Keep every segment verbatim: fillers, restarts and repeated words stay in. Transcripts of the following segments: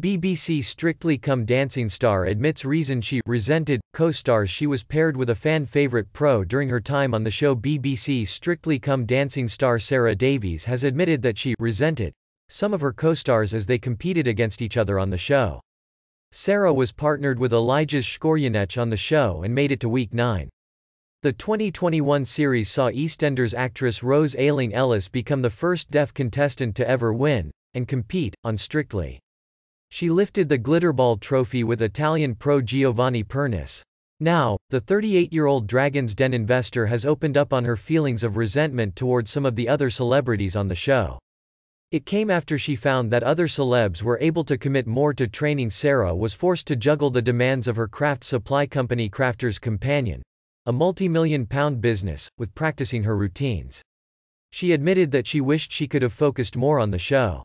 B B C Strictly Come Dancing star admits reason she resented co-stars she was paired with a fan favorite pro during her time on the show. B B C Strictly Come Dancing star Sarah Davies has admitted that she resented some of her co-stars as they competed against each other on the show. Sarah was partnered with Elijah Skoryanich on the show and made it to week nine. The twenty twenty-one series saw EastEnders actress Rose Ayling Ellis become the first deaf contestant to ever win and compete on Strictly. She lifted the Glitterball trophy with Italian pro Giovanni Pernice. Now, the thirty-eight-year-old Dragon's Den investor has opened up on her feelings of resentment towards some of the other celebrities on the show. It came after she found that other celebs were able to commit more to training. Sarah was forced to juggle the demands of her craft supply company Crafter's Companion, a multi-million pound business, with practicing her routines. She admitted that she wished she could have focused more on the show.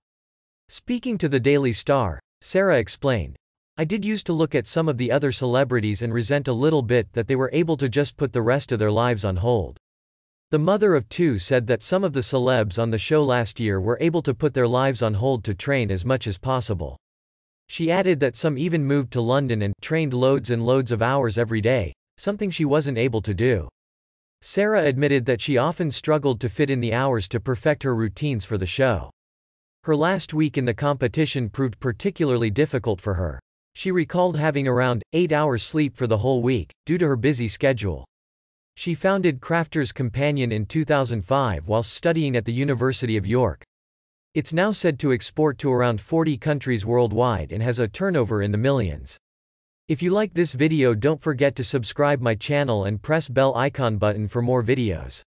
Speaking to the Daily Star, Sarah explained, "I did used to look at some of the other celebrities and resent a little bit that they were able to just put the rest of their lives on hold." The mother of two said that some of the celebs on the show last year were able to put their lives on hold to train as much as possible. She added that some even moved to London and trained loads and loads of hours every day, something she wasn't able to do. Sarah admitted that she often struggled to fit in the hours to perfect her routines for the show. Her last week in the competition proved particularly difficult for her. She recalled having around eight hours sleep for the whole week, due to her busy schedule. She founded Crafter's Companion in two thousand five while studying at the University of York. It's now said to export to around forty countries worldwide and has a turnover in the millions. If you like this video, don't forget to subscribe my channel and press bell icon button for more videos.